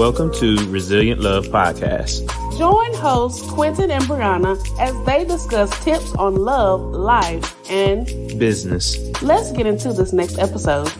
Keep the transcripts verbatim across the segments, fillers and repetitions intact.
Welcome to Resilient Love Podcast. Join hosts Quentin and Brianna as they discuss tips on love, life, and business. Let's get into this next episode.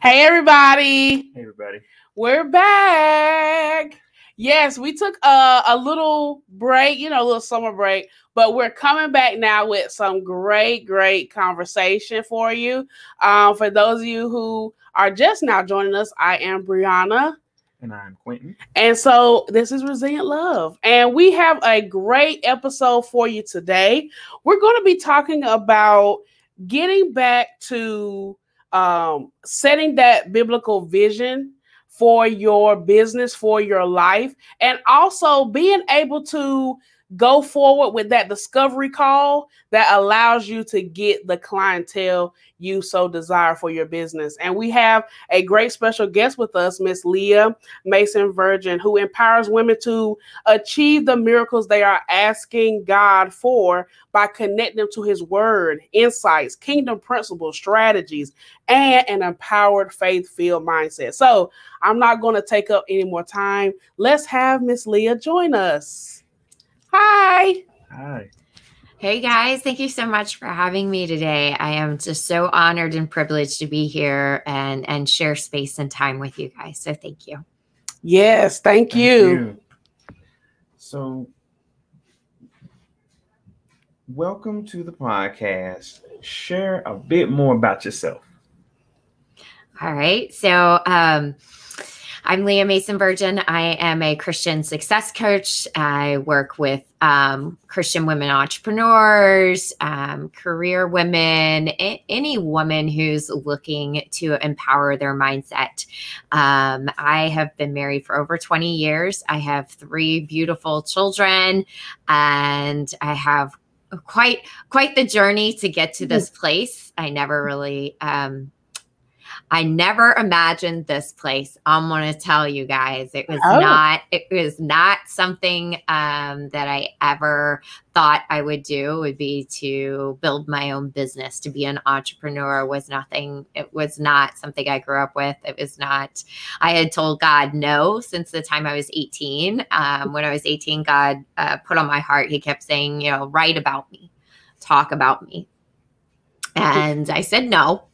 Hey, everybody. Hey, everybody. We're back. Yes, we took a, a little break, you know, a little summer break, but we're coming back now with some great, great conversation for you. Um, for those of you who are just now joining us, I am Brianna. And I'm Quentin. And so this is Resilient Love. And we have a great episode for you today. We're going to be talking about getting back to Um, setting that biblical vision for your business, for your life, and also being able to go forward with that discovery call that allows you to get the clientele you so desire for your business. And we have a great special guest with us, Miss Leah Mason-Virgin, who empowers women to achieve the miracles they are asking God for by connecting them to His Word, insights, kingdom principles, strategies, and an empowered faith-filled mindset. So I'm not going to take up any more time. Let's have Miss Leah join us. Hi. Hi. Hey, guys. Thank you so much for having me today. I am just so honored and privileged to be here and, and share space and time with you guys. So thank you. Yes. Thank you. Thank you. So welcome to the podcast. Share a bit more about yourself. All right. So, um, I'm Leah Mason-Virgin. I am a Christian success coach. I work with um, Christian women entrepreneurs, um, career women, a- any woman who's looking to empower their mindset. Um, I have been married for over twenty years. I have three beautiful children, and I have quite quite the journey to get to this place. I never really... Um, I never imagined this place. I'm going to tell you guys, it was oh. not, it was not something um, that I ever thought I would do, would be to build my own business. To be an entrepreneur was nothing. It was not something I grew up with. It was not, I had told God no since the time I was eighteen. Um, when I was eighteen, God uh, put on my heart, He kept saying, you know, write about me, talk about me. And I said, no.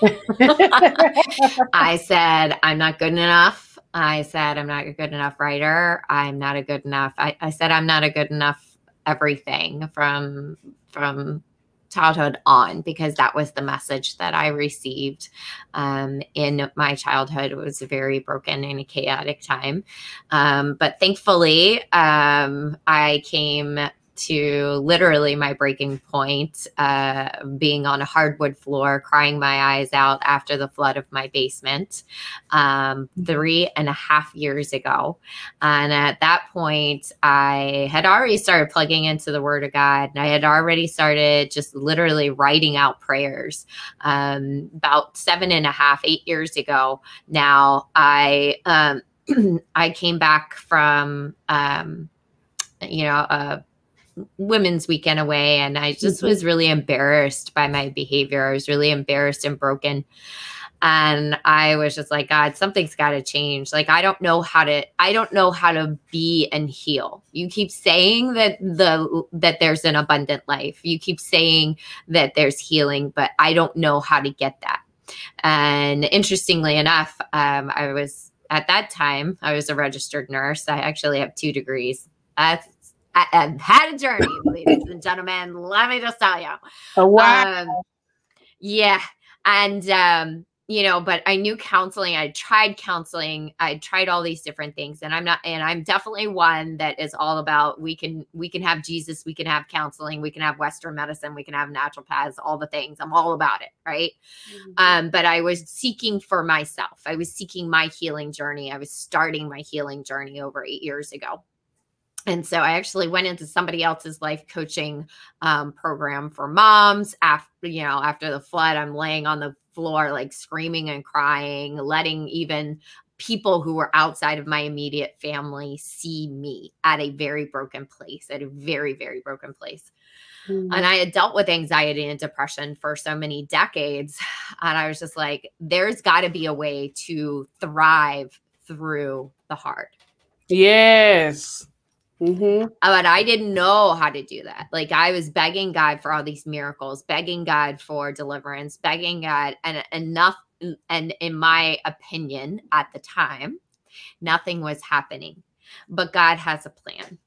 I said, I'm not good enough. I said, I'm not a good enough writer. I'm not a good enough. I, I said, I'm not a good enough everything from, from childhood on, because that was the message that I received um, in my childhood. It was a very broken and a chaotic time. Um, but thankfully, um, I came to literally my breaking point, uh, being on a hardwood floor, crying my eyes out after the flood of my basement um, three and a half years ago. And at that point, I had already started plugging into the Word of God, and I had already started just literally writing out prayers. Um, about seven and a half, eight years ago now, I um, I came back from, um, you know, a Women's Weekend away. And I just was really embarrassed by my behavior. I was really embarrassed and broken. And I was just like, God, something's got to change. Like, I don't know how to, I don't know how to be and heal. You keep saying that the, that there's an abundant life. You keep saying that there's healing, but I don't know how to get that. And interestingly enough, um, I was at that time, I was a registered nurse. I actually have two degrees. That's, I've had a journey, ladies and gentlemen. Let me just tell you. Oh, wow. Um, yeah. And, um, you know, but I knew counseling. I tried counseling. I tried all these different things. And I'm not, and I'm definitely one that is all about, we can, we can have Jesus. We can have counseling. We can have Western medicine. We can have naturopaths, all the things. I'm all about it. Right. Mm-hmm. Um, but I was seeking for myself. I was seeking my healing journey. I was starting my healing journey over eight years ago. And so I actually went into somebody else's life coaching um, program for moms. After, you know, after the flood, I'm laying on the floor, like screaming and crying, letting even people who were outside of my immediate family see me at a very broken place, at a very, very broken place. Mm-hmm. And I had dealt with anxiety and depression for so many decades. And I was just like, there's got to be a way to thrive through the hard. Yes. Mm-hmm. But I didn't know how to do that. Like, I was begging God for all these miracles, begging God for deliverance, begging God, and enough. And in my opinion, at the time, nothing was happening. But God has a plan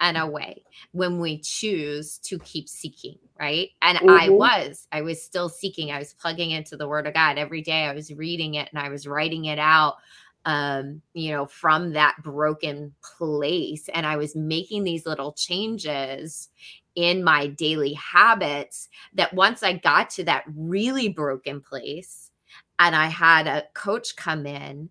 and a way when we choose to keep seeking, right? And mm-hmm. I was, I was still seeking. I was plugging into the Word of God every day. I was reading it and I was writing it out, um, you know, from that broken place. And I was making these little changes in my daily habits that once I got to that really broken place, and I had a coach come in,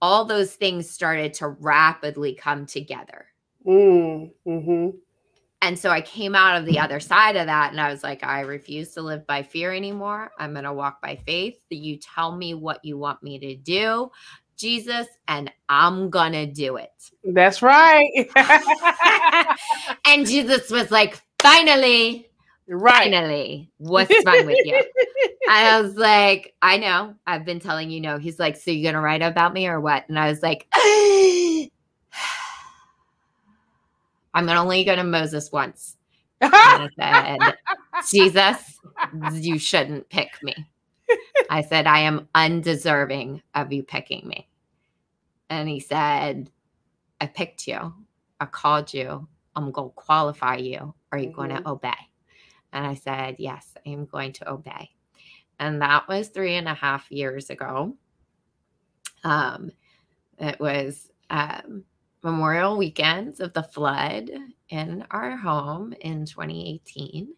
all those things started to rapidly come together. Mm, mm-hmm. And so I came out of the other side of that and I was like, I refuse to live by fear anymore. I'm going to walk by faith. You tell me what you want me to do, Jesus, and I'm going to do it. That's right. And Jesus was like, finally. Right. Finally, what's wrong with you? I was like, I know. I've been telling you no. He's like, so you're going to write about me or what? And I was like, I'm only going to Moses once. And I said, Jesus, you shouldn't pick me. I said, I am undeserving of you picking me. And he said, I picked you. I called you. I'm going to qualify you. Are you mm-hmm. going to obey? And I said, yes, I am going to obey. And that was three and a half years ago. Um, it was um, Memorial Weekends of the flood in our home in twenty eighteen.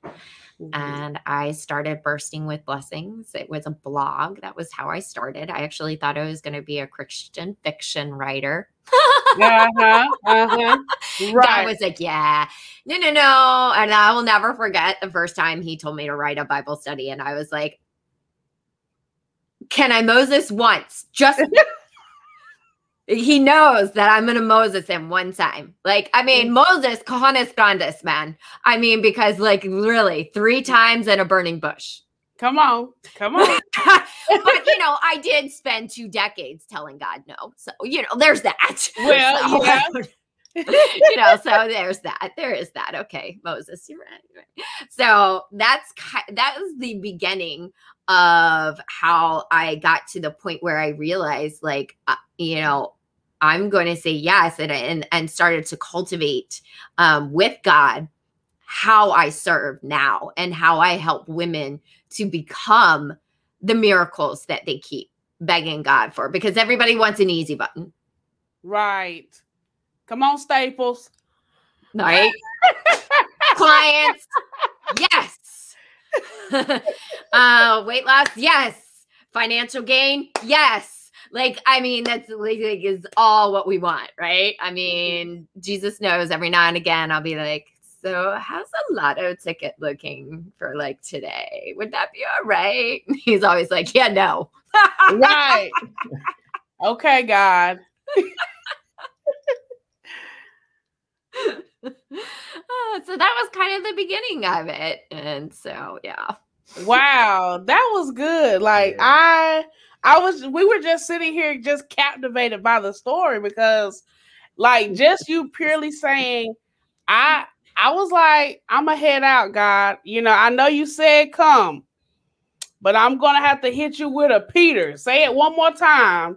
Mm-hmm. And I started Bursting with Blessings. It was a blog. That was how I started. I actually thought I was going to be a Christian fiction writer. uh-huh, uh-huh. Right. I was like, yeah, no, no, no. And I will never forget the first time he told me to write a Bible study. And I was like, can I Moses once? Just he knows that I'm going to Moses him one time. Like, I mean, Moses, cojones grandes, man. I mean, because like really three times in a burning bush. Come on, come on. But, you know, I did spend two decades telling God no. So, you know, there's that. Well, so, yeah. You know, so there's that. There is that. Okay, Moses, you're right. You're right. So that's that was the beginning of how I got to the point where I realized, like, uh, you know, I'm going to say yes, and and and started to cultivate um, with God how I serve now and how I help women to become the miracles that they keep begging God for, because everybody wants an easy button, right? Come on, Staples. Right? Clients. Yes. uh, weight loss. Yes. Financial gain. Yes. Like, I mean, that's like, is all what we want. Right. I mean, Jesus knows every now and again, I'll be like, so how's a lotto ticket looking for like today? Would that be all right? He's always like, yeah, no. Right. Okay, God. Oh, so that was kind of the beginning of it. And so, yeah. Wow. That was good. Like, I, I was, we were just sitting here just captivated by the story, because like just you purely saying, I, I was like, I'm gonna head out, God. You know, I know you said come, but I'm going to have to hit you with a Peter. Say it one more time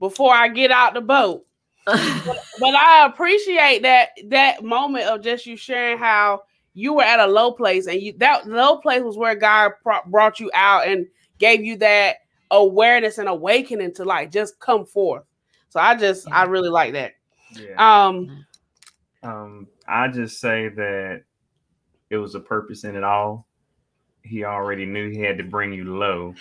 before I get out the boat. but, but I appreciate that that moment of just you sharing how you were at a low place, and you, that low place was where God brought you out and gave you that awareness and awakening to like just come forth. So I just yeah. I really like that. Yeah. Um, um, I just say that it was a purpose in it all. He already knew he had to bring you low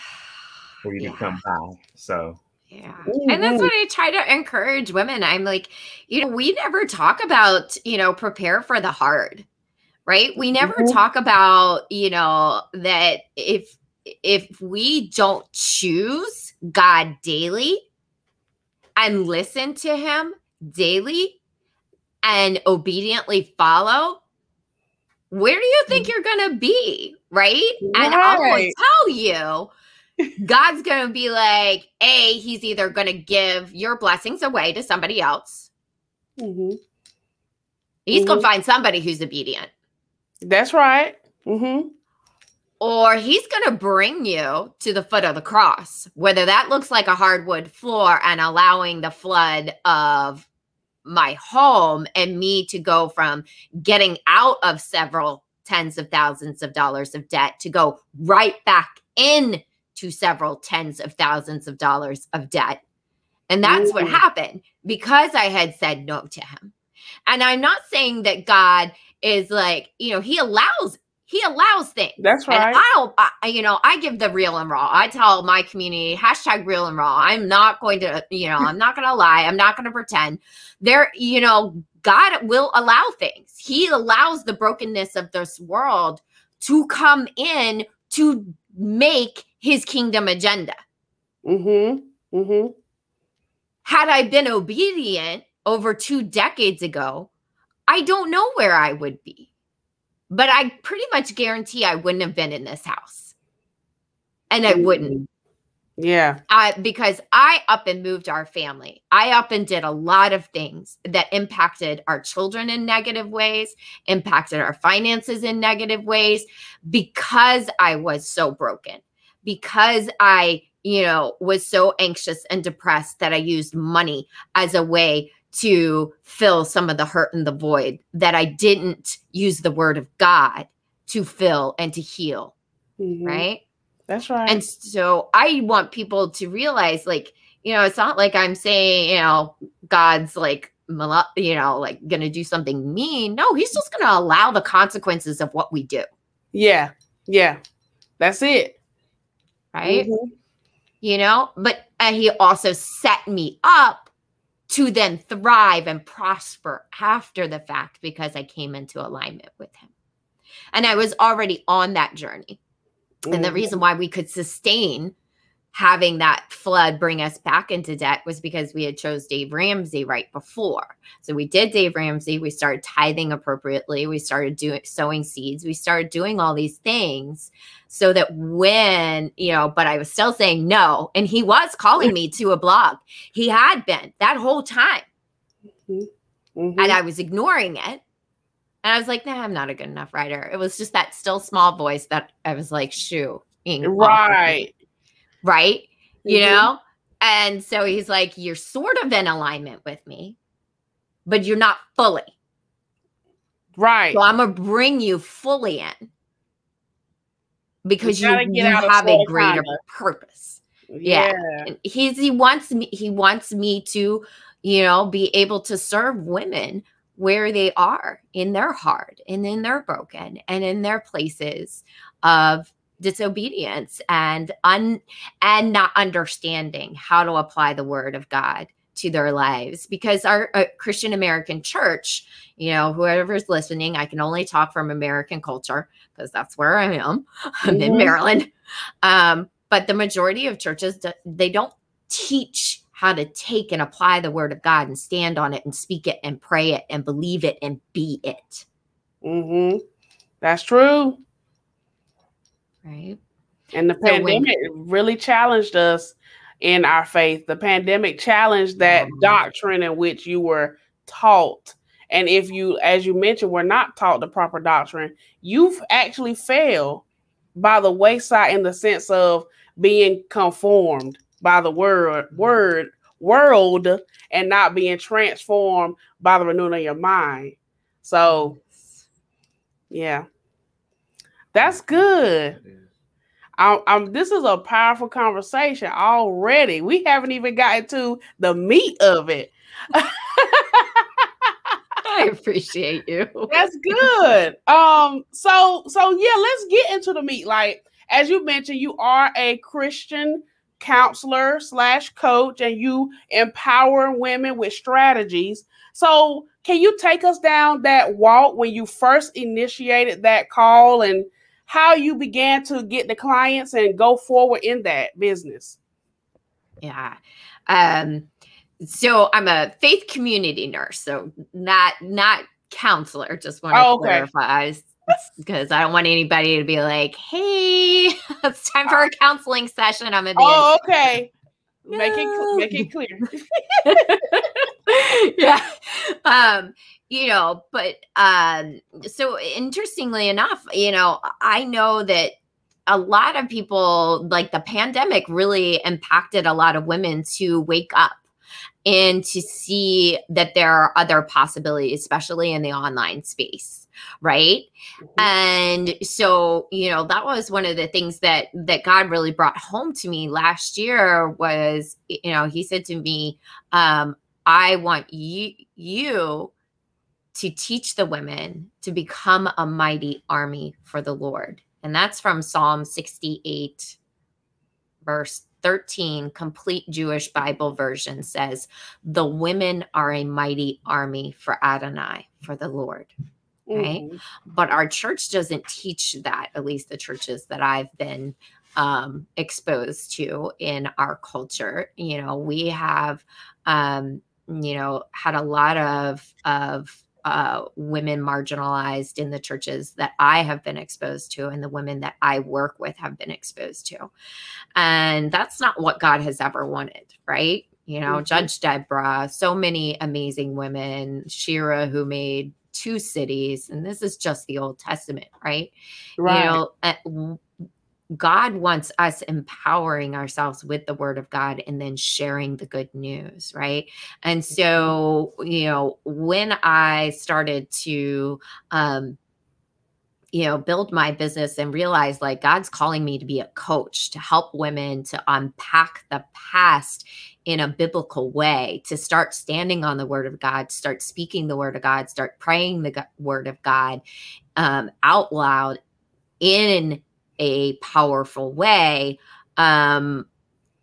for you yeah. to come high. So. Yeah. And that's what I try to encourage women. I'm like, you know, we never talk about, you know, prepare for the hard, right? We never mm-hmm. talk about, you know, that if, if we don't choose God daily, and listen to him daily and obediently follow, where do you think you're going to be, right? right? And I will tell you, God's going to be like, A, he's either going to give your blessings away to somebody else. Mm-hmm. He's mm-hmm. going to find somebody who's obedient. That's right. Mm-hmm. Or he's going to bring you to the foot of the cross, whether that looks like a hardwood floor and allowing the flood of my home and me to go from getting out of several tens of thousands of dollars of debt to go right back in to several tens of thousands of dollars of debt. And that's Ooh. What happened because I had said no to him. And I'm not saying that God is like, you know, he allows, he allows things. That's right. And I'll, I, you know, I give the real and raw. I tell my community, hashtag real and raw. I'm not going to, you know, I'm not going to lie. I'm not going to pretend. There, you know, God will allow things. He allows the brokenness of this world to come in to make his kingdom agenda. Mm-hmm. Mm-hmm. Had I been obedient over two decades ago, I don't know where I would be. But I pretty much guarantee I wouldn't have been in this house. And I wouldn't. Yeah. Uh, because I up and moved our family. I up and did a lot of things that impacted our children in negative ways, impacted our finances in negative ways, because I was so broken, because I, you know, was so anxious and depressed that I used money as a way to fill some of the hurt and the void that I didn't use the word of God to fill and to heal. Mm-hmm. Right. That's right. And so I want people to realize, like, you know, it's not like I'm saying, you know, God's like, you know, like going to do something mean. No, he's just going to allow the consequences of what we do. Yeah. Yeah. That's it. Right. Mm-hmm. You know, but uh, he also set me up to then thrive and prosper after the fact because I came into alignment with him. And I was already on that journey. Mm-hmm. And the reason why we could sustain having that flood bring us back into debt was because we had chose Dave Ramsey right before. So we did Dave Ramsey. We started tithing appropriately. We started doing sowing seeds. We started doing all these things so that when, you know, but I was still saying no. And he was calling me to a blog. He had been that whole time. Mm-hmm. Mm-hmm. And I was ignoring it. And I was like, nah, I'm not a good enough writer. It was just that still small voice that I was like, shoo. Right. Right. You mm-hmm. know? And so he's like, you're sort of in alignment with me, but you're not fully. Right. So I'm going to bring you fully in. Because you, you, you have a greater purpose. Yeah. yeah. He's, he wants me, he wants me to, you know, be able to serve women where they are in their heart and in their broken and in their places of disobedience and un and not understanding how to apply the word of God to their lives. Because our uh, Christian American church, you know, whoever's listening, I can only talk from American culture because that's where I am. I'm mm-hmm. in Maryland. Um, but the majority of churches, they don't teach how to take and apply the word of God and stand on it and speak it and pray it and believe it and be it. Mm-hmm. That's true. Right. And the so pandemic when, really challenged us in our faith. The pandemic challenged that mm-hmm. doctrine in which you were taught. And if you, as you mentioned, were not taught the proper doctrine, you've actually failed by the wayside in the sense of being conformed by the word, word, world and not being transformed by the renewing of your mind. So, yeah. That's good. I'm, I'm, this is a powerful conversation already. We haven't even gotten to the meat of it. I appreciate you. That's good. Um. So, so yeah, let's get into the meat. Like, as you mentioned, you are a Christian counselor slash coach, and you empower women with strategies. So can you take us down that walk when you first initiated that call and how you began to get the clients and go forward in that business? Yeah. Um, So I'm a faith community nurse. So not, not counselor. Just want to oh, okay. clarify because I don't want anybody to be like, hey, it's time for a counseling session. I'm in the Oh, end. Okay. No. Make it, make it clear. yeah. Um, you know, but, um, so interestingly enough, you know, I know that a lot of people, like the pandemic really impacted a lot of women to wake up and to see that there are other possibilities, especially in the online space. Right. Mm-hmm. And so, you know, that was one of the things that, that God really brought home to me last year was, you know, he said to me, um, I want you, you to teach the women to become a mighty army for the Lord. And that's from Psalm sixty-eight, verse thirteen, Complete Jewish Bible Version says, the women are a mighty army for Adonai, for the Lord. Right? Mm-hmm. But our church doesn't teach that, at least the churches that I've been um, exposed to in our culture. You know, we have, um, you know, had a lot of, of, Uh, women marginalized in the churches that I have been exposed to, and the women that I work with have been exposed to. And that's not what God has ever wanted, right? You know, mm-hmm. Judge Deborah, so many amazing women, Shira, who made two cities, and this is just the Old Testament, right? Right. You know, uh, God wants us empowering ourselves with the word of God and then sharing the good news, right? And so, you know, when I started to, um, you know, build my business and realize like God's calling me to be a coach, to help women to unpack the past in a biblical way, to start standing on the word of God, start speaking the word of God, start praying the word of God um, out loud in a powerful way. Um,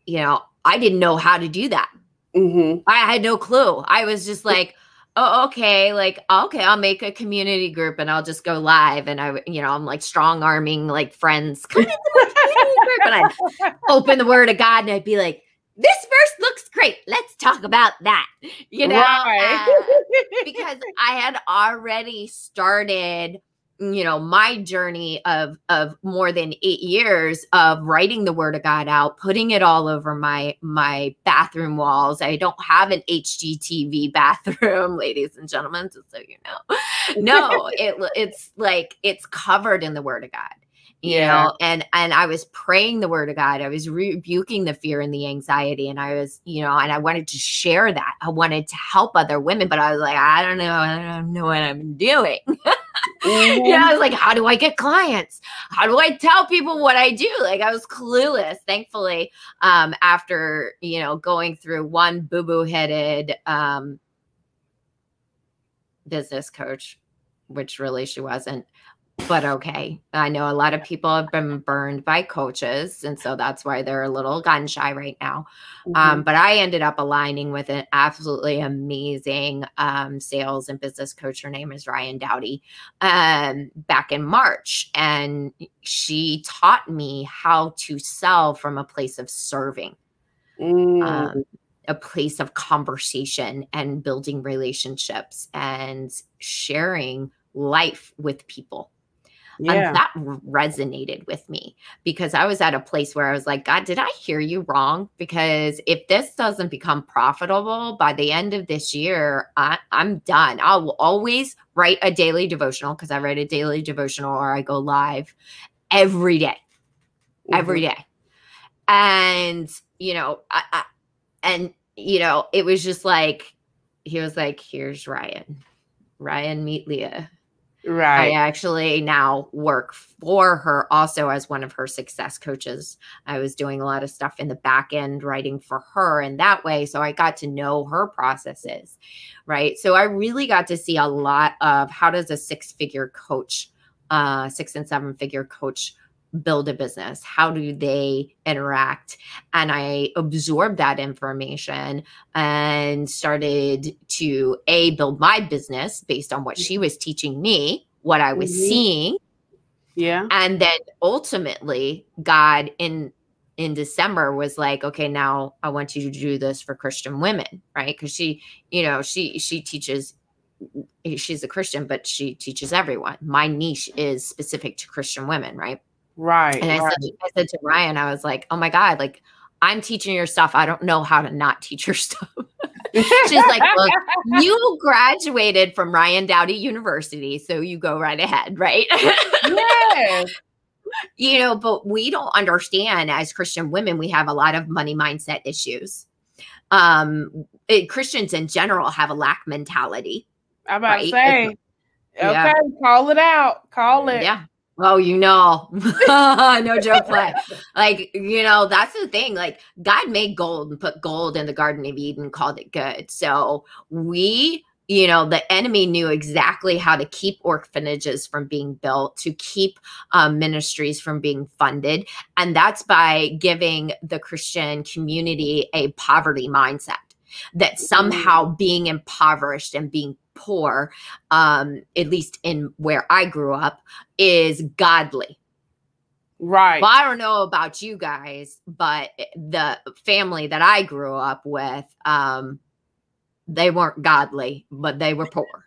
you know, I didn't know how to do that. Mm-hmm. I had no clue. I was just like, oh, okay. Like, okay, I'll make a community group and I'll just go live. And I, you know, I'm like strong arming, like friends. Come into the community group. And I'd open the word of God and I'd be like, this verse looks great. Let's talk about that. You know, right. uh, because I had already started, you know, my journey of, of more than eight years of writing the word of God out, putting it all over my, my bathroom walls. I don't have an H G T V bathroom, ladies and gentlemen, just so you know. No, it, it's like, it's covered in the word of God, you yeah. know, and, and I was praying the word of God. I was rebuking the fear and the anxiety. And I was, you know, and I wanted to share that. I wanted to help other women, but I was like, I don't know. I don't know what I'm doing. Mm-hmm. Yeah, I was like, how do I get clients? How do I tell people what I do? Like I was clueless, thankfully, um, after, you know, going through one boo-boo-headed um, business coach, which really she wasn't. But okay, I know a lot of people have been burned by coaches. And so that's why they're a little gun shy right now. Mm-hmm. Um, but I ended up aligning with an absolutely amazing um, sales and business coach. Her name is Ryan Dowdy, um, back in March. And she taught me how to sell from a place of serving, mm. um, a place of conversation and building relationships and sharing life with people. Yeah. And that resonated with me because I was at a place where I was like, God, did I hear you wrong? Because if this doesn't become profitable by the end of this year, I, I'm done. I will always write a daily devotional because I write a daily devotional or I go live every day, mm-hmm. every day. And, you know, I, I, and, you know, it was just like, he was like, here's Ryan, Ryan, meet Leah. Right. I actually now work for her also as one of her success coaches. I was doing a lot of stuff in the back end writing for her in that way. So I got to know her processes, right? So I really got to see a lot of how does a six-figure coach, uh, six and seven-figure coach build a business? How do they interact? And I absorbed that information and started to A, build my business based on what she was teaching me, what I was mm-hmm. seeing. Yeah. And then ultimately God in in December was like, okay, now I want you to do this for Christian women, right? Because she, you know, she she teaches, she's a Christian, but she teaches everyone. My niche is specific to Christian women, right? Right. And I, right. Said, I said to Ryan, I was like, oh my God, like, I'm teaching your stuff. I don't know how to not teach your stuff. She's like, look, you graduated from Ryan Dowdy University, so you go right ahead, right? Yes. You know, but we don't understand as Christian women, we have a lot of money mindset issues. Um, it, Christians in general have a lack mentality. I'm about right? to say, okay, yeah. Call it out. Call it. Yeah. Oh, you know, no joke play. Like, you know, that's the thing. Like, God made gold and put gold in the Garden of Eden, called it good. So we, you know, the enemy knew exactly how to keep orphanages from being built, to keep um, ministries from being funded. And that's by giving the Christian community a poverty mindset, that somehow being impoverished and being poor, um, at least in where I grew up, is godly. Right. Well, I don't know about you guys, but the family that I grew up with, um, they weren't godly, but they were poor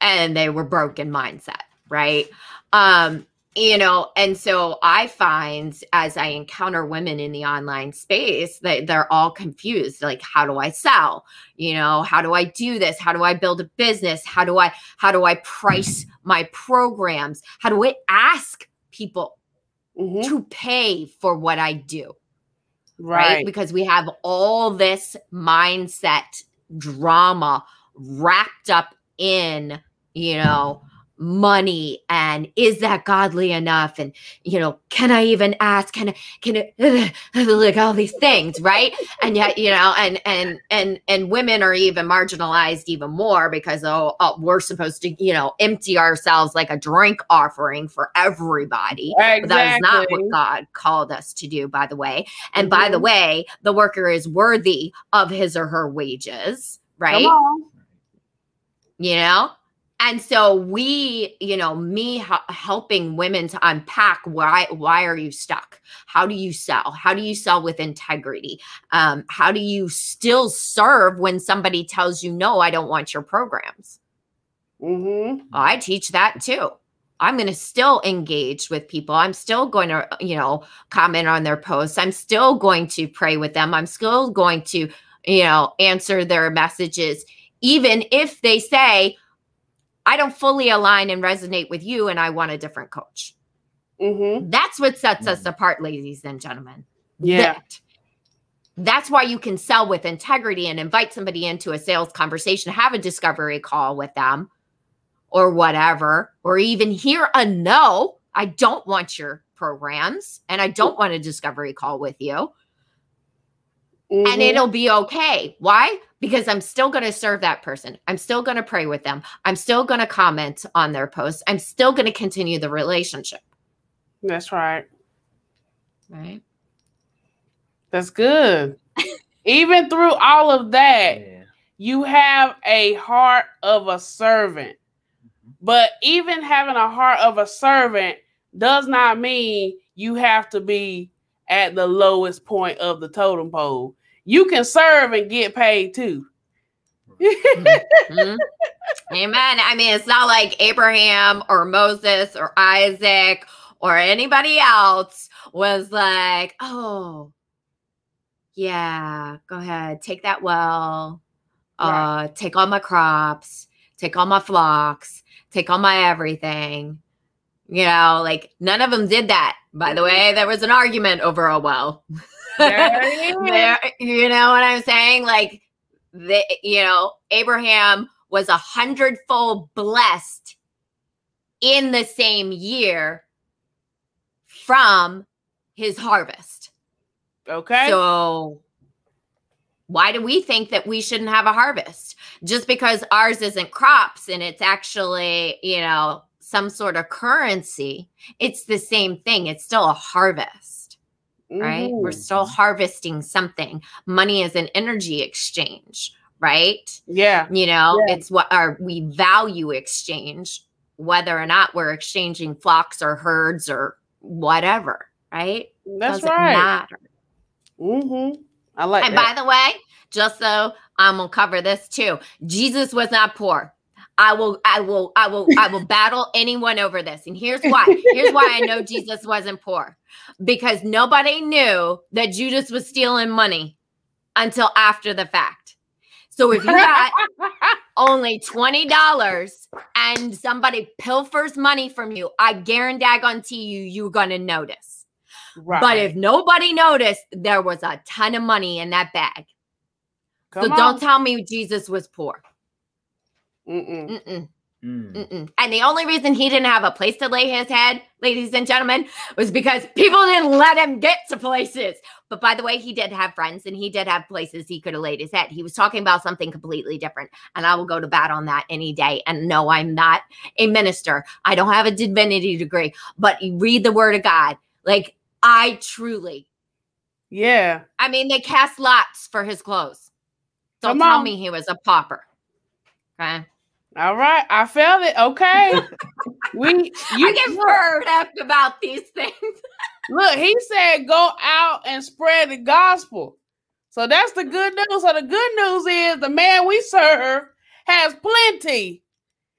and they were broken mindset. Right. Um, you know, and so I find as I encounter women in the online space that they're all confused. Like, how do I sell? You know, how do I do this? How do I build a business? How do I, how do I price my programs? How do I ask people mm-hmm. to pay for what I do? Right. Right. Because we have all this mindset drama wrapped up in, you know, money, and is that godly enough? And, you know, can I even ask? Can I, can I, uh, like all these things, right? And yet, you know, and, and, and, and women are even marginalized even more because, oh, oh we're supposed to, you know, empty ourselves like a drink offering for everybody. Exactly. But that is not what God called us to do, by the way. And mm-hmm. by the way, the worker is worthy of his or her wages, right? You know? And so we, you know, me helping women to unpack why, why are you stuck? How do you sell? How do you sell with integrity? Um, how do you still serve when somebody tells you, no, I don't want your programs? Mm-hmm. Well, I teach that too. I'm going to still engage with people. I'm still going to, you know, comment on their posts. I'm still going to pray with them. I'm still going to, you know, answer their messages, even if they say, I don't fully align and resonate with you, and I want a different coach. Mm-hmm. That's what sets us apart, ladies and gentlemen. Yeah. That, that's why you can sell with integrity and invite somebody into a sales conversation, have a discovery call with them or whatever, or even hear a no, I don't want your programs and I don't want a discovery call with you. Mm-hmm. And it'll be okay. Why? Because I'm still going to serve that person. I'm still going to pray with them. I'm still going to comment on their posts. I'm still going to continue the relationship. That's right. Right. That's good. Even through all of that, yeah. you have a heart of a servant. But even having a heart of a servant does not mean you have to be at the lowest point of the totem pole. You can serve and get paid too. Mm-hmm. Amen. I mean, it's not like Abraham or Moses or Isaac or anybody else was like, oh, yeah, go ahead. Take that well. Right. Uh, take all my crops. Take all my flocks. Take all my everything. You know, like none of them did that. By the way, there was an argument over a well. There, you know what I'm saying? Like, the, you know, Abraham was a hundredfold blessed in the same year from his harvest. Okay. So why do we think that we shouldn't have a harvest? Just because ours isn't crops and it's actually, you know, some sort of currency, it's the same thing. It's still a harvest, right? Ooh. We're still harvesting something. Money is an energy exchange, right? Yeah. You know, yeah. it's what our, we value exchange, whether or not we're exchanging flocks or herds or whatever, right? That's right. Matter. Mm-hmm. I like and that. By the way, just so I'm gonna cover this too. Jesus was not poor. I will, I will, I will, I will battle anyone over this. And here's why. Here's why I know Jesus wasn't poor. Because nobody knew that Judas was stealing money until after the fact. So if you got only twenty dollars and somebody pilfers money from you, I guarantee you, you're going to notice. Right. But if nobody noticed, there was a ton of money in that bag. Come so on. Don't tell me Jesus was poor. Mm-mm. Mm-mm. Mm. Mm-mm. And the only reason he didn't have a place to lay his head, ladies and gentlemen, was because people didn't let him get to places. But by the way, he did have friends and he did have places he could have laid his head. He was talking about something completely different. And I will go to bat on that any day. And no, I'm not a minister. I don't have a divinity degree, but you read the word of God. Like I truly. Yeah. I mean, they cast lots for his clothes. Don't Come tell on. me he was a pauper. Okay. All right, I felt it. Okay, we you I get worried up about these things. Look, he said, "Go out and spread the gospel." So that's the good news. So the good news is the man we serve has plenty.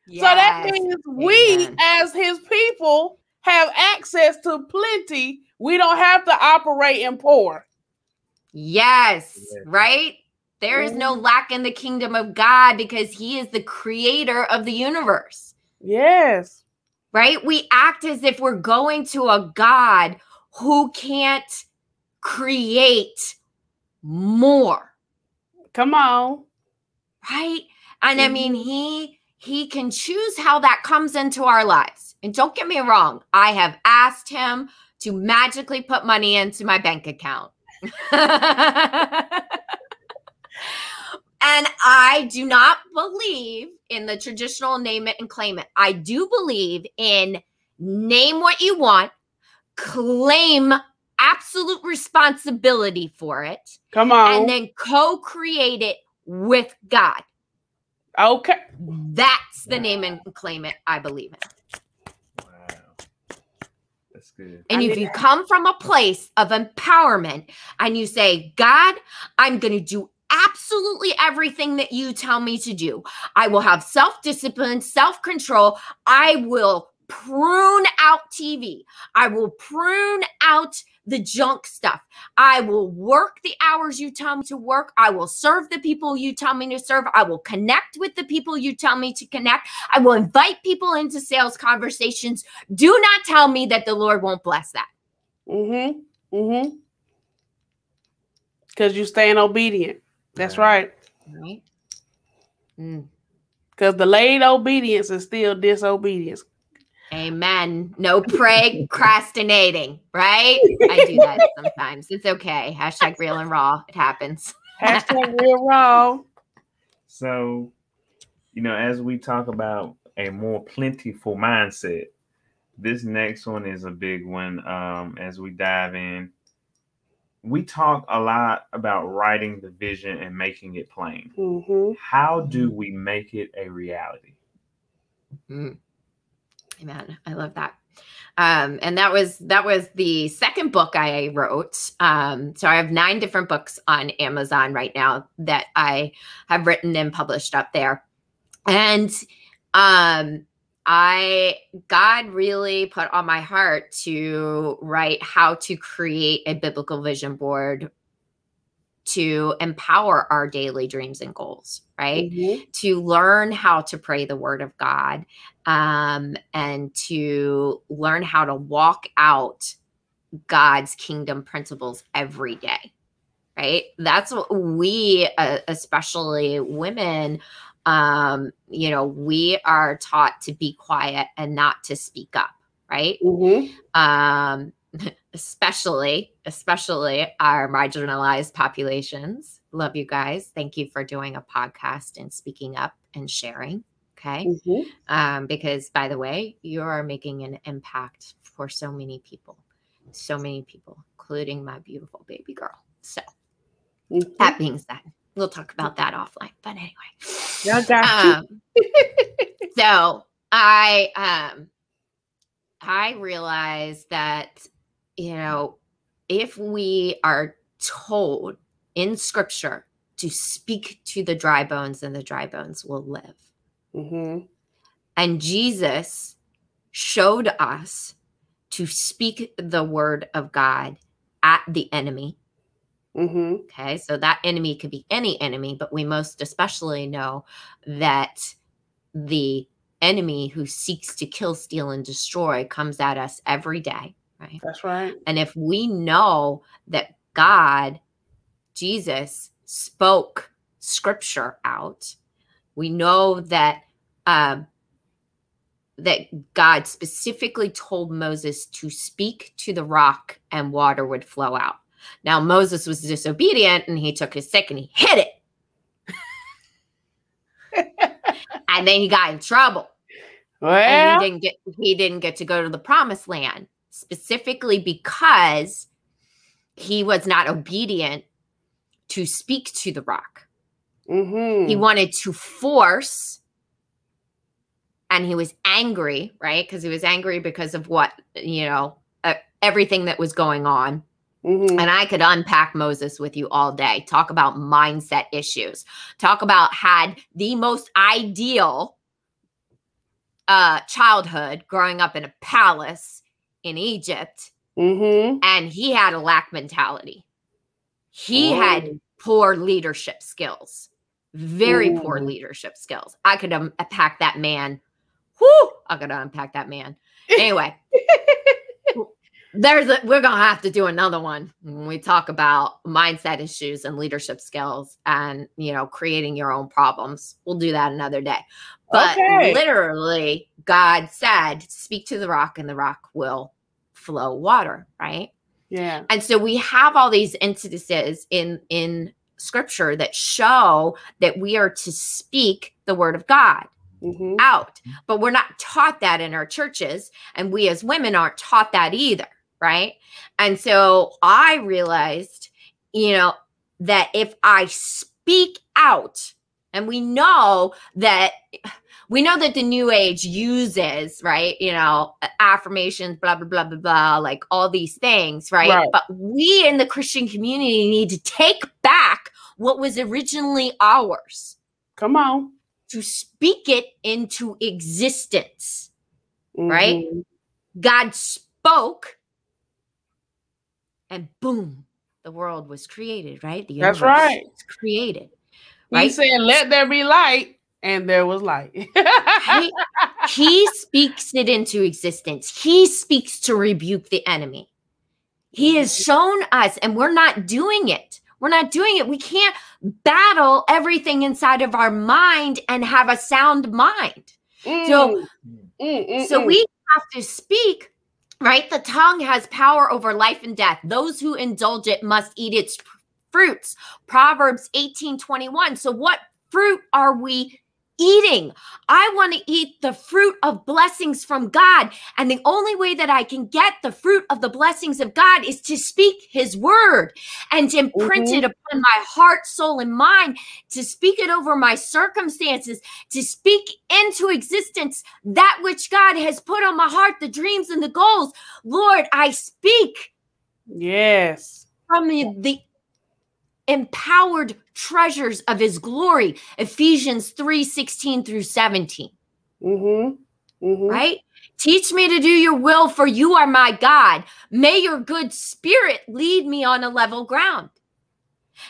Yes. So that means Amen. we, as his people, have access to plenty. We don't have to operate in poor. Yes, yes. Right. There is no lack in the kingdom of God because he is the creator of the universe. Yes. Right? We act as if we're going to a God who can't create more. Come on. Right? And mm-hmm. I mean, he he can choose how that comes into our lives. And don't get me wrong. I have asked him to magically put money into my bank account. And I do not believe in the traditional name it and claim it. I do believe in name what you want, claim absolute responsibility for it. Come on. And then co-create it with God. Okay. That's the wow. name and claim it I believe in. Wow. That's good. And I if you that. come from a place of empowerment and you say, God, I'm going to do absolutely everything that you tell me to do. I will have self-discipline, self-control. I will prune out T V. I will prune out the junk stuff. I will work the hours you tell me to work. I will serve the people you tell me to serve. I will connect with the people you tell me to connect. I will invite people into sales conversations. Do not tell me that the Lord won't bless that. Mm-hmm. Mm-hmm. Because you're staying obedient. That's right. Right. Mm. Because delayed obedience is still disobedience. Amen. No procrastinating, right? I do that sometimes. It's okay. Hashtag real and raw. It happens. Hashtag real raw. So, you know, as we talk about a more plentiful mindset, this next one is a big one. Um, as we dive in, we talk a lot about writing the vision and making it plain. Mm-hmm. How do we make it a reality? Mm. Amen. I love that. Um, and that was, that was the second book I wrote. Um, so I have nine different books on Amazon right now that I have written and published up there. And, um, I, God really put on my heart to write how to create a biblical vision board to empower our daily dreams and goals, right? Mm-hmm. To learn how to pray the word of God, um, and to learn how to walk out God's kingdom principles every day, right? That's what we, uh, especially women, Um, you know, we are taught to be quiet and not to speak up, right? Mm-hmm. Um, especially, especially our marginalized populations. Love you guys. Thank you for doing a podcast and speaking up and sharing. Okay. Mm-hmm. Um, because by the way, you are making an impact for so many people, so many people, including my beautiful baby girl. So mm-hmm. that being said, we'll talk about that offline, but anyway. Yeah, got you. Um, so I, um, I realized that, you know, if we are told in scripture to speak to the dry bones, and the dry bones will live. Mm-hmm. And Jesus showed us to speak the word of God at the enemy. Mm-hmm. Okay, so that enemy could be any enemy, but we most especially know that the enemy who seeks to kill, steal, and destroy comes at us every day, right? That's right. And if we know that God, Jesus, spoke scripture out, we know that uh, that God specifically told Moses to speak to the rock and water would flow out. Now, Moses was disobedient and he took his stick and he hit it. And then he got in trouble. Well, and he didn't get, he didn't get to go to the promised land, specifically because he was not obedient to speak to the rock. Mm-hmm. He wanted to force, and he was angry, right? Because he was angry because of what, you know, uh, everything that was going on. Mm-hmm. And I could unpack Moses with you all day. Talk about mindset issues. Talk about had the most ideal uh, childhood growing up in a palace in Egypt. Mm-hmm. And he had a lack mentality. He oh. had poor leadership skills. Very Ooh. poor leadership skills. I could unpack that man. Whew, I could unpack that man. Anyway. There's a, we're going to have to do another one when we talk about mindset issues and leadership skills and, you know, creating your own problems. We'll do that another day. But okay. literally God said, speak to the rock and the rock will flow water. Right. Yeah. And so we have all these instances in, in scripture that show that we are to speak the word of God. Mm-hmm. out. But we're not taught that in our churches. And we as women aren't taught that either. Right. And so I realized, you know, that if I speak out, and we know that we know that the new age uses, right, you know, affirmations, blah, blah, blah, blah, blah, like all these things. Right? Right. But we in the Christian community need to take back what was originally ours. Come on. To speak it into existence. Mm-hmm. Right? God spoke. And boom, the world was created, right? The universe That's right. was created. Right? He said, let there be light, and there was light. Right? He speaks it into existence. He speaks to rebuke the enemy. He has shown us, and we're not doing it. We're not doing it. We can't battle everything inside of our mind and have a sound mind. Mm. So, mm, mm, so mm. we have to speak. Right? The tongue has power over life and death. Those who indulge it must eat its fruits. Proverbs eighteen twenty-one. So what fruit are we eating? I want to eat the fruit of blessings from God. And the only way that I can get the fruit of the blessings of God is to speak his word and to imprint mm-hmm. it upon my heart, soul, and mind, to speak it over my circumstances, to speak into existence that which God has put on my heart, the dreams and the goals. Lord, I speak. Yes. From the, the empowered treasures of his glory, Ephesians three sixteen through seventeen. Mm-hmm. Mm-hmm. Right? Teach me to do your will, for you are my God. May your good spirit lead me on a level ground.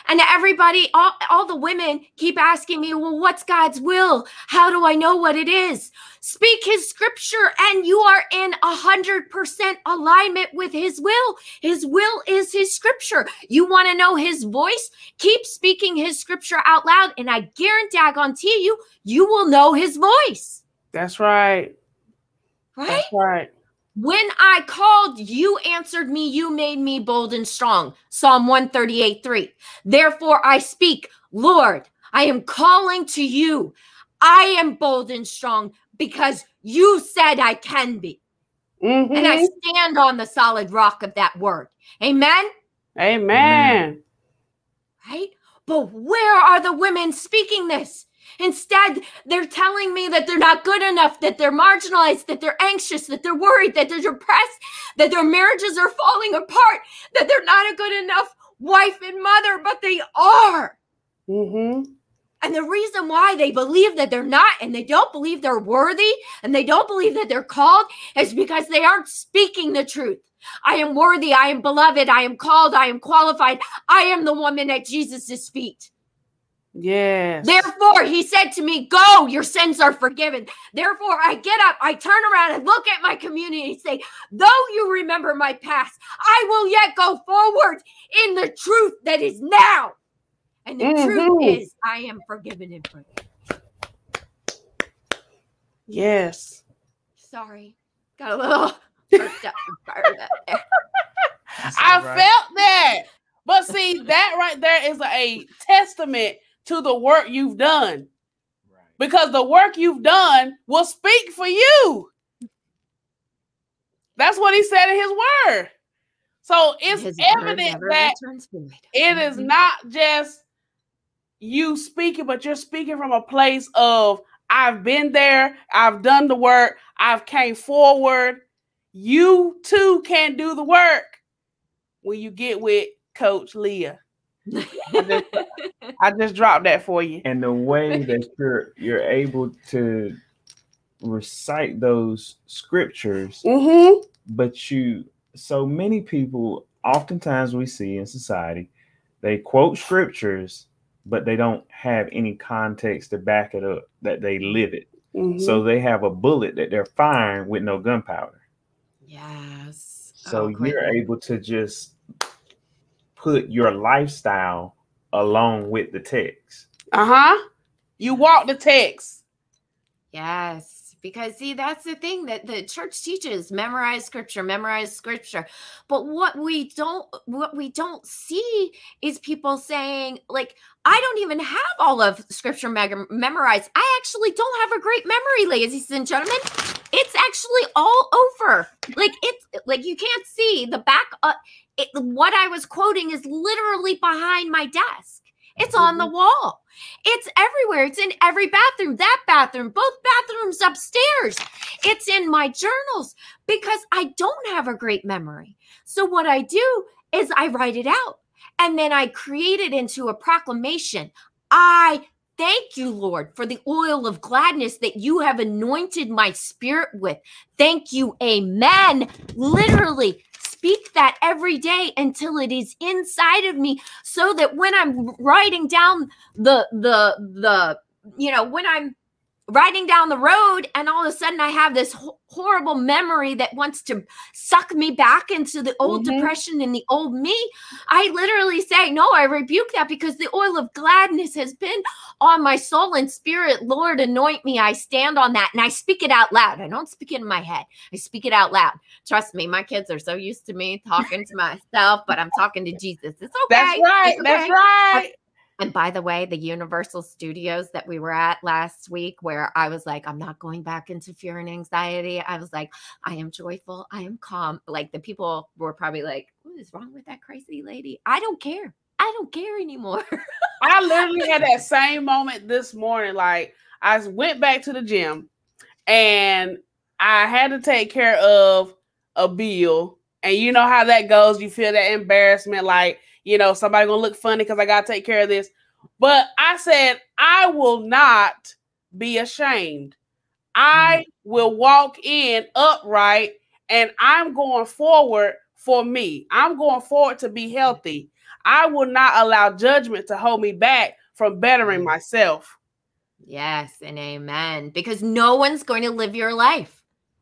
And everybody, all, all the women keep asking me, well, what's God's will? How do I know what it is? Speak his scripture and you are in one hundred percent alignment with his will. His will is his scripture. You want to know his voice? Keep speaking his scripture out loud and I guarantee you, you will know his voice. That's right. Right? That's right. When I called, you answered me. You made me bold and strong. Psalm one thirty-eight, three. Therefore I speak, Lord, I am calling to you. I am bold and strong because you said I can be. Mm-hmm. And I stand on the solid rock of that word. Amen? Amen. Amen. Right? But where are the women speaking this? Instead, they're telling me that they're not good enough, that they're marginalized, that they're anxious, that they're worried, that they're depressed, that their marriages are falling apart, that they're not a good enough wife and mother, but they are. Mm-hmm. And the reason why they believe that they're not, and they don't believe they're worthy, and they don't believe that they're called, is because they aren't speaking the truth. I am worthy. I am beloved. I am called. I am qualified. I am the woman at Jesus's feet. Yes. Therefore, he said to me, go, your sins are forgiven. Therefore, I get up, I turn around and look at my community and say, though you remember my past, I will yet go forward in the truth that is now. And the mm-hmm. truth is, I am forgiven and forgiven. Yes. Sorry. Got a little burped up and fired up there. I right. felt that. But see, that right there is a testament to the work you've done. Right. Because the work you've done will speak for you. That's what he said in his word. So it's his evident that it is not just you speaking, but you're speaking from a place of, I've been there, I've done the work, I've came forward. You too can do the work when you get with Coach Leah. I, just, I just dropped that for you. And the way that you're you're able to recite those scriptures, mm-hmm. but you so many people oftentimes we see in society, they quote scriptures, but they don't have any context to back it up, that they live it. Mm-hmm. So they have a bullet that they're firing with no gunpowder. Yes. So oh, you're able to just put your lifestyle along with the text. Uh-huh. You walk the text. Yes. Because, see, that's the thing that the church teaches, memorize scripture, memorize scripture. But what we don't what we don't see is people saying, like, I don't even have all of scripture memorized. I actually don't have a great memory, ladies and gentlemen. It's actually all over. Like, it's like you can't see the back. Uh, it, what I was quoting is literally behind my desk. It's on the wall. It's everywhere. It's in every bathroom, that bathroom, both bathrooms upstairs. It's in my journals because I don't have a great memory. So what I do is I write it out and then I create it into a proclamation. I thank you, Lord, for the oil of gladness that you have anointed my spirit with. Thank you. Amen. Literally. Speak that every day until it is inside of me, so that when I'm writing down the the the you know when I'm riding down the road and all of a sudden I have this ho horrible memory that wants to suck me back into the old mm-hmm. depression and the old me, I literally say, no, I rebuke that because the oil of gladness has been on my soul and spirit. Lord, anoint me. I stand on that and I speak it out loud. I don't speak it in my head. I speak it out loud. Trust me, my kids are so used to me talking to myself, but I'm talking to Jesus. It's okay. That's right. It's okay. That's right. And by the way, the Universal Studios that we were at last week, where I was like, I'm not going back into fear and anxiety. I was like, I am joyful. I am calm. Like the people were probably like, what is wrong with that crazy lady? I don't care. I don't care anymore. I literally had that same moment this morning. Like I went back to the gym and I had to take care of a bill. And you know how that goes. You feel that embarrassment. Like, you know, somebody gonna look funny because I gotta take care of this. But I said, I will not be ashamed. I will walk in upright and I'm going forward for me. I'm going forward to be healthy. I will not allow judgment to hold me back from bettering myself. Yes, and amen. Because no one's going to live your life.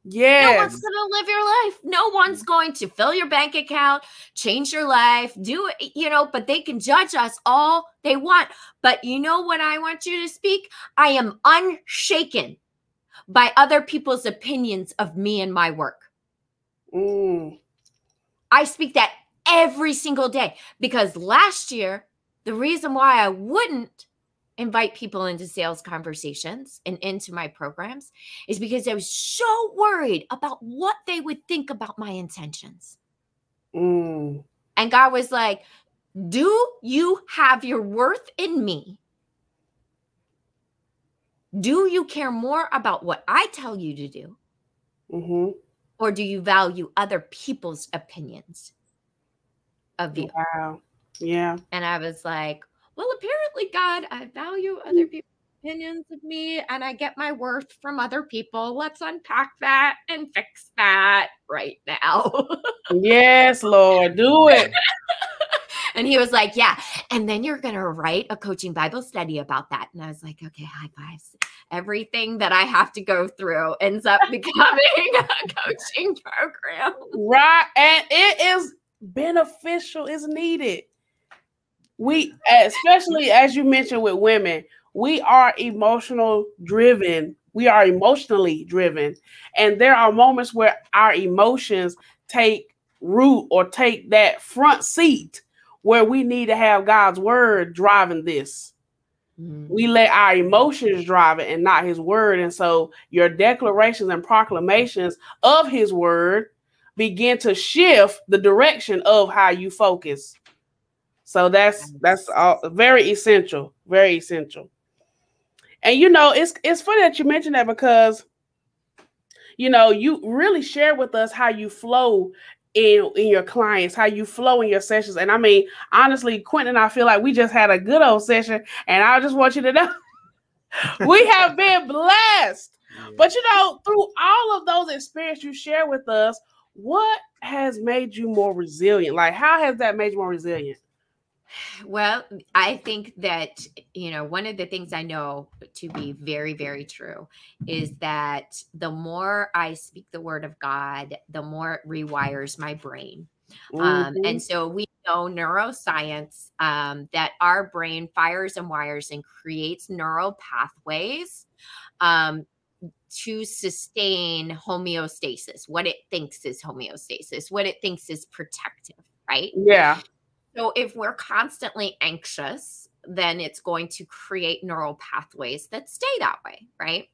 Yes. No one's going to live your life. No one's going to fill your bank account, change your life, do it, you know, but they can judge us all they want. But you know what I want you to speak? I am unshaken by other people's opinions of me and my work. Mm. I speak that every single day because last year, the reason why I wouldn't invite people into sales conversations and into my programs is because I was so worried about what they would think about my intentions. Mm. And God was like, do you have your worth in me? Do you care more about what I tell you to do? Mm-hmm. Or do you value other people's opinions of you? Wow. Yeah. And I was like, well, apparently, God, I value other people's opinions of me, and I get my worth from other people. Let's unpack that and fix that right now. Yes, Lord, do it. And he was like, yeah. And then you're going to write a coaching Bible study about that. And I was like, okay, high fives. Everything that I have to go through ends up becoming a coaching program. Right. And it is beneficial. It's needed. We, especially as you mentioned with women, we are emotional driven. We are emotionally driven. And there are moments where our emotions take root or take that front seat, where we need to have God's word driving this. Mm-hmm. We let our emotions drive it and not his word. And so your declarations and proclamations of his word begin to shift the direction of how you focus. So that's, that's all, very essential, very essential. And, you know, it's, it's funny that you mentioned that, because, you know, you really share with us how you flow In, in your clients, how you flow in your sessions. And I mean, honestly, Quentin and I feel like we just had a good old session, and I just want you to know we have been blessed. Yeah. But you know, through all of those experiences you share with us, what has made you more resilient? Like, how has that made you more resilient? Well, I think that, you know, one of the things I know to be very, very true is that the more I speak the word of God, the more it rewires my brain. Mm-hmm. Um, and so we know neuroscience, um, that our brain fires and wires and creates neural pathways, um, to sustain homeostasis, what it thinks is homeostasis, what it thinks is protective, right? Yeah. So if we're constantly anxious, then it's going to create neural pathways that stay that way, right?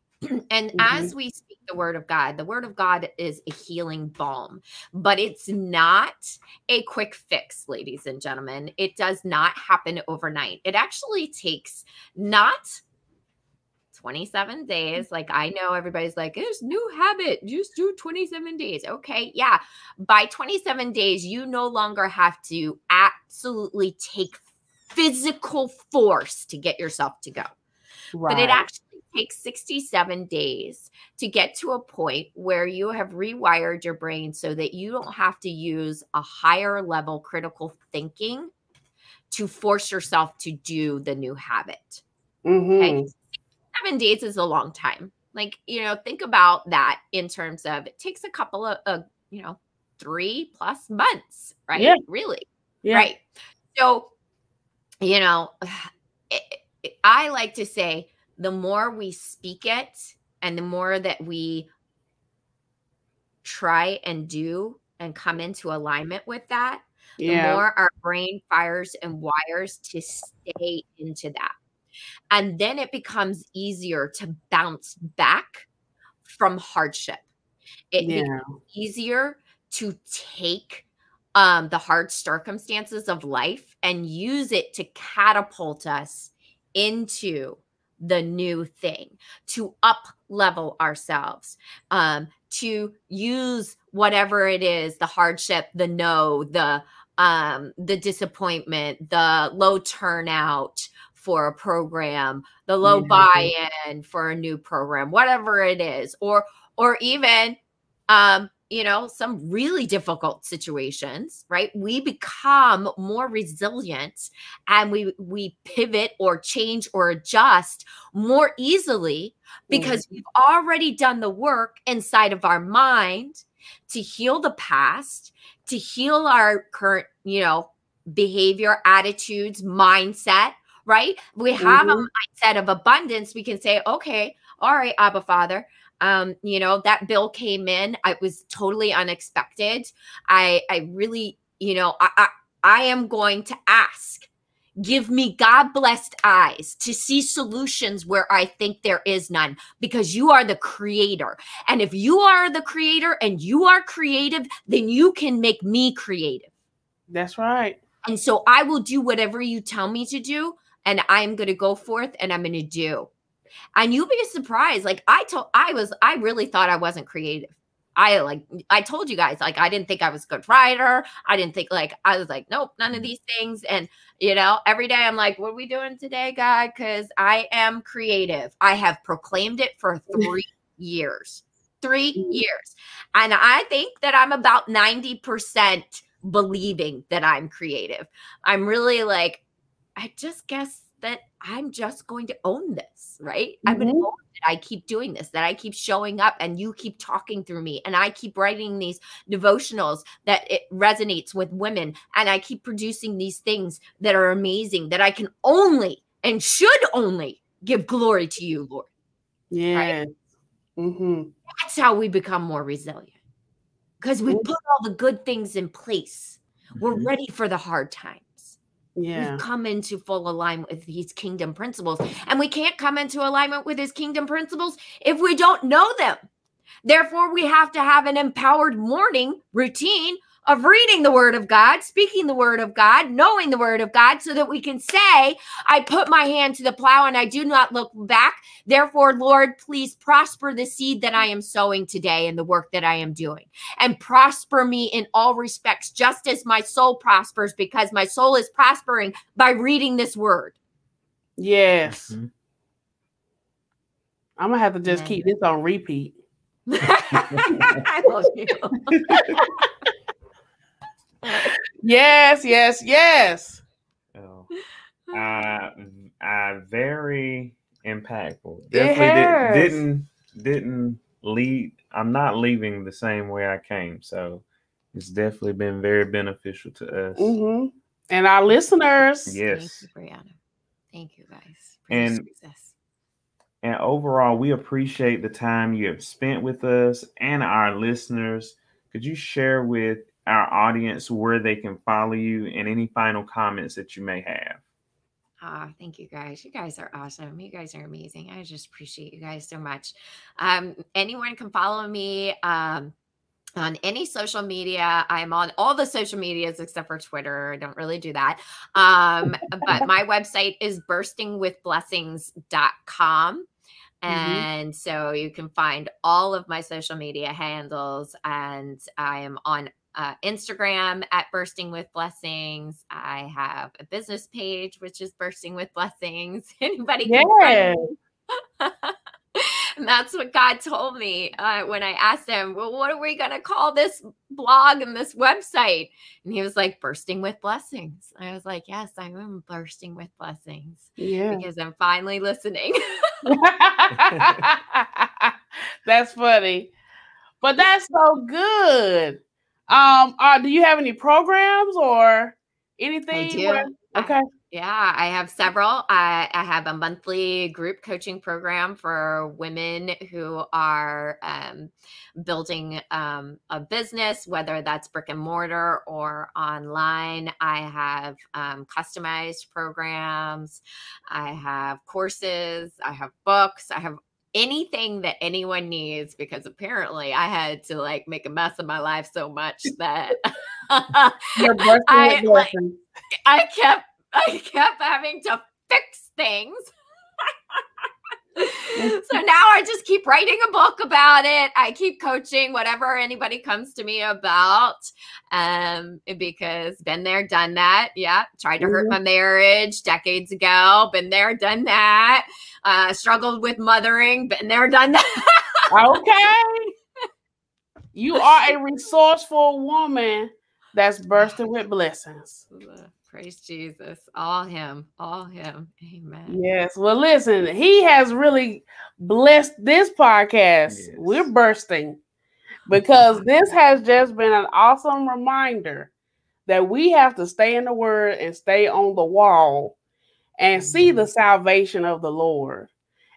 And mm-hmm. as we speak the word of God, the word of God is a healing balm, but it's not a quick fix, ladies and gentlemen. It does not happen overnight. It actually takes not twenty-seven days. Like, I know everybody's like, it's new habit. Just do twenty-seven days. Okay. Yeah. By twenty-seven days, you no longer have to absolutely take physical force to get yourself to go. Right. But it actually takes sixty-seven days to get to a point where you have rewired your brain so that you don't have to use a higher level critical thinking to force yourself to do the new habit. Mm-hmm. Okay. Seven days is a long time. Like, you know, think about that in terms of it takes a couple of, uh, you know, three plus months, right? Yeah. Really? Yeah. Right. So, you know, it, it, I like to say the more we speak it and the more that we try and do and come into alignment with that, yeah. the more our brain fires and wires to stay into that. And then it becomes easier to bounce back from hardship. It yeah. becomes easier to take um, the hard circumstances of life and use it to catapult us into the new thing, to up level ourselves, um, to use whatever it is, the hardship, the no, the, um, the disappointment, the low turnout, for a program, the low mm-hmm. buy-in for a new program, whatever it is, or, or even, um, you know, some really difficult situations, right? We become more resilient and we, we pivot or change or adjust more easily because mm-hmm. we've already done the work inside of our mind to heal the past, to heal our current, you know, behavior, attitudes, mindset. Right? We have mm-hmm. a mindset of abundance. We can say, okay, all right, Abba Father, um, you know, that bill came in. It was totally unexpected. I, I really, you know, I, I, I am going to ask, give me God-blessed eyes to see solutions where I think there is none, because you are the creator. And if you are the creator and you are creative, then you can make me creative. That's right. And so I will do whatever you tell me to do. And I'm going to go forth and I'm going to do. And you'll be surprised. Like I told, I was, I really thought I wasn't creative. I like, I told you guys, like, I didn't think I was a good writer. I didn't think like, I was like, nope, none of these things. And you know, every day I'm like, what are we doing today, God? Cause I am creative. I have proclaimed it for three years, three years. And I think that I'm about ninety percent believing that I'm creative. I'm really like, I just guess that I'm just going to own this, right? Mm-hmm. I'm going to own it. I keep doing this, that I keep showing up and you keep talking through me. And I keep writing these devotionals that it resonates with women. And I keep producing these things that are amazing that I can only and should only give glory to you, Lord. Yeah. Right? Mm-hmm. That's how we become more resilient because we put all the good things in place. Mm-hmm. We're ready for the hard times. Yeah. We've come into full alignment with his kingdom principles. And we can't come into alignment with his kingdom principles if we don't know them. Therefore, we have to have an empowered morning routine of reading the word of God, speaking the word of God, knowing the word of God, so that we can say, I put my hand to the plow and I do not look back. Therefore, Lord, please prosper the seed that I am sowing today and the work that I am doing, and prosper me in all respects, just as my soul prospers, because my soul is prospering by reading this word. Yes. Mm-hmm. I'm going to have to just mm-hmm. keep this on repeat. I love you. Yes, yes, yes. So, uh, uh, very impactful. Definitely did, didn't didn't leave. I'm not leaving the same way I came. So it's definitely been very beneficial to us mm-hmm. and our listeners. Yes, thank you, Brianna. Thank you, guys. For and your success. And overall, we appreciate the time you have spent with us and our listeners. Could you share with our audience where they can follow you and any final comments that you may have? Ah, thank you guys. You guys are awesome. You guys are amazing. I just appreciate you guys so much. Um, anyone can follow me um, on any social media. I'm on all the social medias except for Twitter. I don't really do that. Um, but my website is bursting with blessings dot com. And mm-hmm. so you can find all of my social media handles, and I am on uh, Instagram at Bursting with Blessings. I have a business page, which is Bursting with Blessings. Anybody can yeah. find me. And that's what God told me uh, when I asked him, well, what are we going to call this blog and this website? And he was like, Bursting with Blessings. I was like, yes, I am bursting with blessings yeah. because I'm finally listening. That's funny, but that's so good. Um, uh, do you have any programs or anything? I do. Where, okay. I, yeah, I have several. I, I have a monthly group coaching program for women who are um, building um, a business, whether that's brick and mortar or online. I have um, customized programs. I have courses. I have books. I have anything that anyone needs, because apparently I had to like make a mess of my life so much that I, like, I kept I kept having to fix things. So now I just keep writing a book about it. I keep coaching whatever anybody comes to me about, um, because been there, done that. Yeah. Tried to hurt my marriage decades ago. Been there, done that. Uh, struggled with mothering. Been there, done that. Okay. You are a resourceful woman that's bursting with blessings. Praise Jesus. All him. All him. Amen. Yes. Well, listen, he has really blessed this podcast. Yes. We're bursting because this has just been an awesome reminder that we have to stay in the word and stay on the wall and see the salvation of the Lord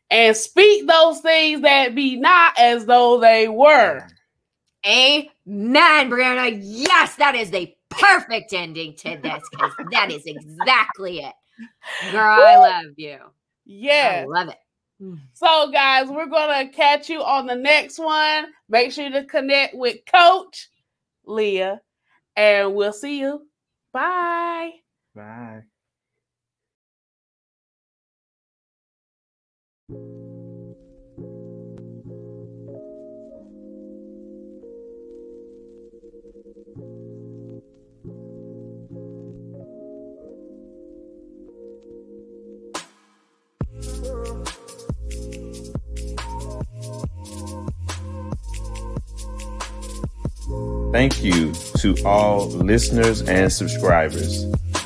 and speak those things that be not as though they were. Amen, Brianna. Yes, that is the perfect ending to this, because that is exactly it. Girl, I love you. Yeah. I love it. So, guys, we're going to catch you on the next one. Make sure to connect with Coach Leah, and we'll see you. Bye. Bye. Thank you to all listeners and subscribers.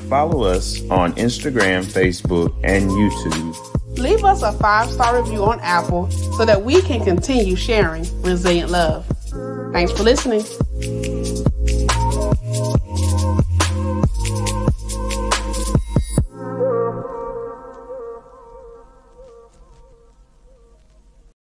Follow us on Instagram, Facebook, and YouTube. Leave us a five-star review on Apple so that we can continue sharing resilient love. Thanks for listening.